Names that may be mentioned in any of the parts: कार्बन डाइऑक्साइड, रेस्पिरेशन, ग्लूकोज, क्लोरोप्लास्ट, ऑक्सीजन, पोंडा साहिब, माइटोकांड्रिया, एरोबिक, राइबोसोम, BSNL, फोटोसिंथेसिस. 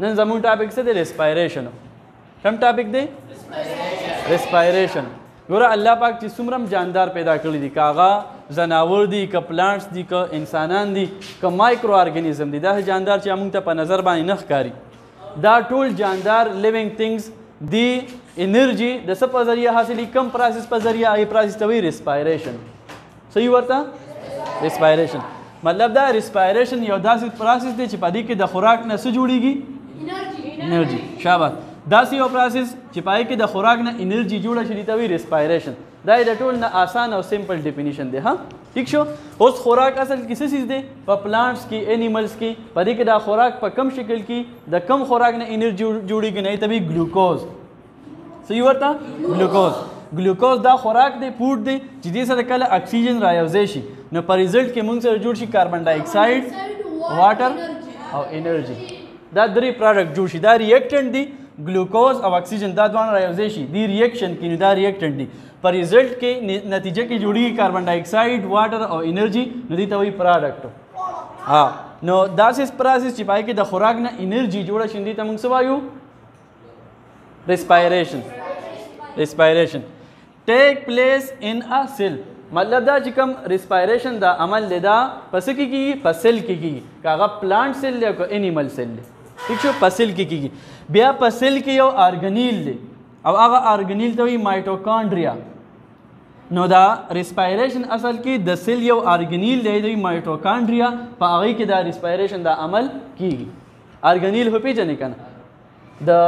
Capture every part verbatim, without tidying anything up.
नमू टापिक से दे रेस्पिरेशन कम टापिक दे रेस्पिरेशन गोरा अल्लाह पाक जी सुमरम जानदार पैदा कर दी कागा जनावर दी का प्लांट्स दी का इंसानान दी का माइक्रो ऑर्गेनिज्म दी दा जानदार ची अमुंग तप नज़र बानी नखकारी दा टूल जानदार लिविंग थिंग्स दी एनर्जी द सब जरिया हासिल कम प्रोसेस पर जरिया आई प्रोसेस तभी रेस्पिरेशन सही वर्ता रेस्पिरेशन मतलब दा रेस्पिरेशन योदा से प्रोसेस दे चिपादी के द खुराक न से जुड़ेगी एनर्जी एनर्जी शाबाश दासी यो प्रोसेस चिपाई के द खुराक न एनर्जी जुड़ा छिड़ी तभी रेस्पिरेशन दा इट टोल न आसान और सिंपल डेफिनेशन दे हां ठीक शो उस खुराक असल किसी चीज दे प प्लांट्स की एनिमल्स की पदी के द खुराक पर कम शक्ल की द कम खुराक न एनर्जी जुड़ेगी नहीं तभी ग्लूकोज सही वर्ता ग्लूकोज ग्लूकोज दा खुराक दे फूड दे जिदे से कल ऑक्सीजन रायवजे शी न पर रिजल्ट के मुंग से जुड़ शी कार्बन डाइऑक्साइड वाटर और एनर्जी दा दरी प्रोडक्ट जुड़ शी दा रिएक्टेंट दी ग्लूकोज और ऑक्सीजन दा द्वारा रायवजे शी दी रिएक्शन की दा रिएक्टेंट दी पर रिजल्ट के नतीजे की जुड़ी कार्बन डाइऑक्साइड वाटर और एनर्जी नदी तवी प्रोडक्ट हां नो दासिस प्रोसेस चिपाई के द खुराक ना एनर्जी जोड़ा शिंदी तमुंग सवायू रेस्पिरेशन रेस्पिरेशन take place in a cell मतलब दा चिकम रेस्पिरेशन दा अमल लेदा पस की की पसल की की कागा प्लांट सेल ले को एनिमल सेल ले ठीक छो पसल की की बिया पसल की यो ऑर्गेनिल ले अब आगा ऑर्गेनिल तो ही माइटोकांड्रिया नो दा रेस्पिरेशन असल की द सेल यो ऑर्गेनिल ले दी माइटोकांड्रिया पागी की दा रेस्पिरेशन दा अमल की ऑर्गेनिल हो पे जने कना द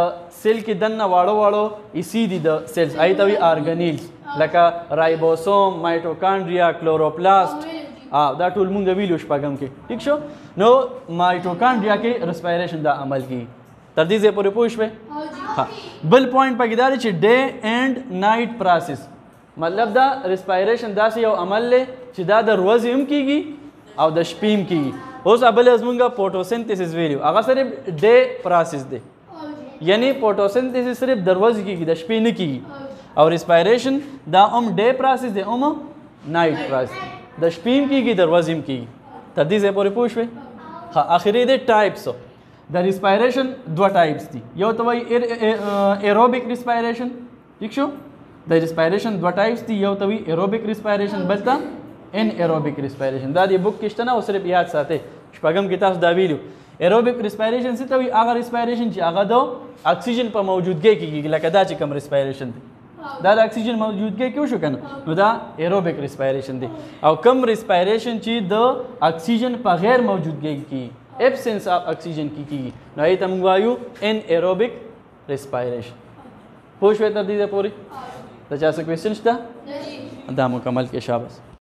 सेल की दन वाड़ो वाड़ो इसी दी द सेल्स आई तभी ऑर्गेनिल्स लका राइबोसोम माइटोकांड्रिया क्लोरोप्लास्ट आ दा टूल मुंग विलुश पगम के ठीक छो नो माइटोकांड्रिया के रेस्पिरेशन दा अमल की तरदीज है पूरे पूछ पे हां बल पॉइंट पगदार छ डे एंड नाइट प्रोसेस मतलब दा रेस्पिरेशन दा से यो अमल ले छ दा द रोज हम कीगी और द शपीम कीगी उस अबल अजमुंगा फोटोसिंथेसिस वेल्यू अगर सर डे प्रोसेस दे यानी फोटोसिंथेसिस सिर्फ दरवाजे की दशपी नहीं की और रेस्पिरेशन दा ओम डे प्रोसेस दे ओम नाइट प्रोसेस दशपीम की दरवाजे में की तदीज है पूरे पूछ पे हाँ आखिरी दे टाइप्स द रेस्पिरेशन दो टाइप्स थी यो तो वही एरोबिक रेस्पिरेशन ठीक छो द रेस्पिरेशन दो टाइप्स थी यो तो वही एरोबिक रेस्पिरेशन बलता इन एरोबिक रेस्पिरेशन दा दी बुक किस्ता ना वो सिर्फ याद साथे शपगम किताब दा वीडियो एरोबिक रेस्पिरेशन से तभी आगा रेस्पिरेशन ची आगा दो ऑक्सीजन पर मौजूदगी की लकदा ची कम रेस्पिरेशन दी दादा ऑक्सीजन मौजूदगी क्यों शो कहना दा एरोबिक रेस्पिरेशन दी और कम रेस्पिरेशन ची द ऑक्सीजन पर गैर मौजूदगी की एब्सेंस ऑफ ऑक्सीजन की की नई तमवायु एन एरोबिक रेस्पिरेशन पूछ वे तब्दील पूरी तो जैसे क्वेश्चन था दा मुकम्मल के शाबाश।